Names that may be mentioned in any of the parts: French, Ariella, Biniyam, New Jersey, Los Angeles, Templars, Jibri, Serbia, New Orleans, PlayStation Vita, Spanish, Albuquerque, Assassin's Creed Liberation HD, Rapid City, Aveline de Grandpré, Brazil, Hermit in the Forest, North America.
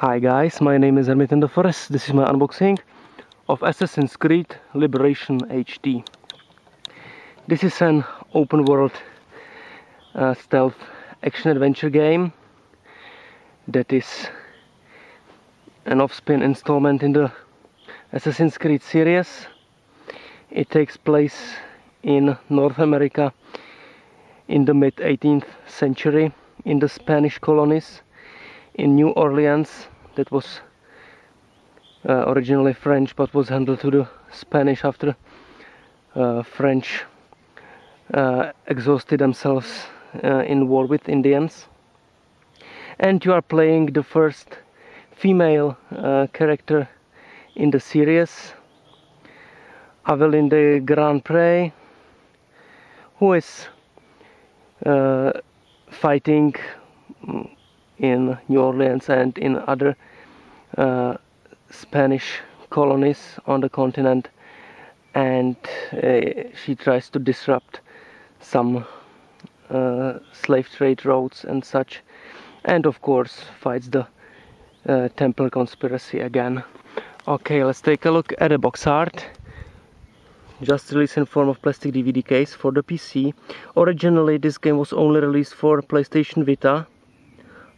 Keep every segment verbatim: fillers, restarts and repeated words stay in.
Hi guys, my name is Hermit in the Forest. This is my unboxing of Assassin's Creed Liberation H D. This is an open world uh, stealth action adventure game that is an off-spin installment in the Assassin's Creed series. It takes place in North America in the mid eighteenth century in the Spanish colonies. In New Orleans, that was uh, originally French but was handed to the Spanish after uh, French uh, exhausted themselves uh, in war with Indians. And you are playing the first female uh, character in the series, Aveline de Grandpré, who is uh, fighting in New Orleans and in other uh, Spanish colonies on the continent, and uh, she tries to disrupt some uh, slave trade routes and such, and of course fights the uh, Templar conspiracy again. Okay, let's take a look at the box art. Just released in form of plastic D V D case for the P C. Originally this game was only released for PlayStation Vita.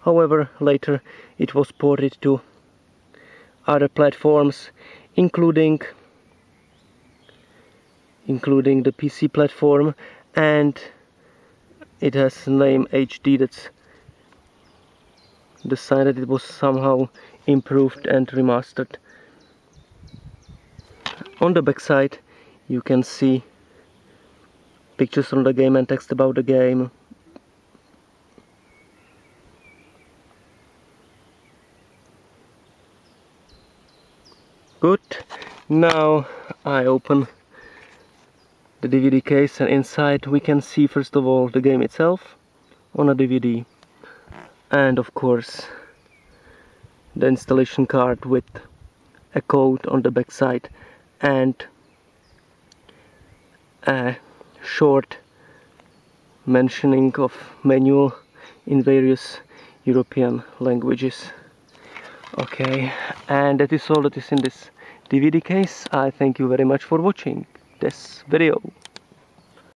However, later it was ported to other platforms, including including the P C platform, and it has name H D. That's the sign that it was somehow improved and remastered. On the backside you can see pictures from the game and text about the game. Good, now I open the D V D case, and inside we can see first of all the game itself on a D V D, and of course the installation card with a code on the back side and a short mentioning of manual in various European languages. Okay, and that is all that is in this D V D case. I thank you very much for watching this video.